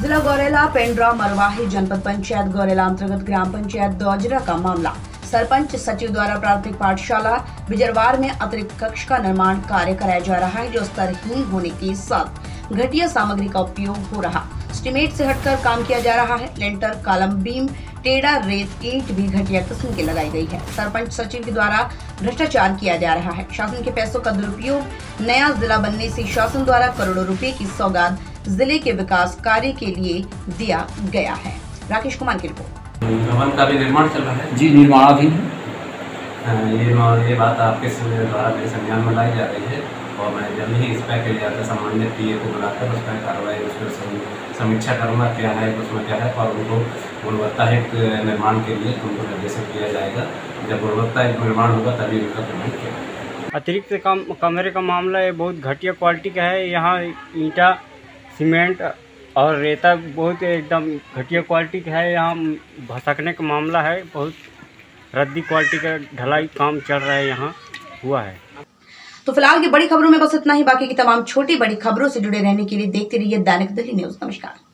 जिला गौरेला पेंड्रा मरवाही जनपद पंचायत गौरेला अंतर्गत ग्राम पंचायत दौजरा का मामला। सरपंच सचिव द्वारा प्राथमिक पाठशाला बिजरवार में अतिरिक्त कक्ष का निर्माण कार्य कराया जा रहा है, जो स्तरहीन होने के साथ घटिया सामग्री का उपयोग हो रहा। एस्टीमेट से हटकर काम किया जा रहा है। लेंटर, कॉलम, बीम, टेढ़ा रेत, ईंट भी घटिया किस्म की लगाई गई है। सरपंच सचिव के द्वारा भ्रष्टाचार किया जा रहा है। शासन के पैसों का दुरुपयोग। नया जिला बनने से शासन द्वारा करोड़ों रुपए की सौगात जिले के विकास कार्य के लिए दिया गया है। राकेश कुमार की रिपोर्ट। भवन का भी निर्माण चल रहा है जी, निर्माणाधीन है। ये बात आपके द्वारा मेरे संज्ञान में लाई जा रही है और मैं जल्द ही इस पैक के लिए आकर सामान्य पीए को बुलाकर उसमें कार्रवाई, उसमें समीक्षा करूँगा क्या है, उसमें क्या है, और उनको गुणवत्तायुक्त निर्माण के लिए उनको निर्देशित किया जाएगा। जब गुणवत्तायुक्त निर्माण होगा तभी उनका पेमेंट किया जाएगा। अतिरिक्त कमरे का मामला ये बहुत घटिया क्वालिटी का है। यहाँ ईंटा, सीमेंट और रेता बहुत एकदम घटिया क्वालिटी का है। यहाँ भसकने का मामला है, बहुत रद्दी क्वालिटी का ढलाई काम चल रहा है, यहाँ हुआ है। तो फिलहाल की बड़ी खबरों में बस इतना ही। बाकी की तमाम छोटी बड़ी खबरों से जुड़े रहने के लिए देखते रहिए दैनिक दिल्ली न्यूज़। नमस्कार।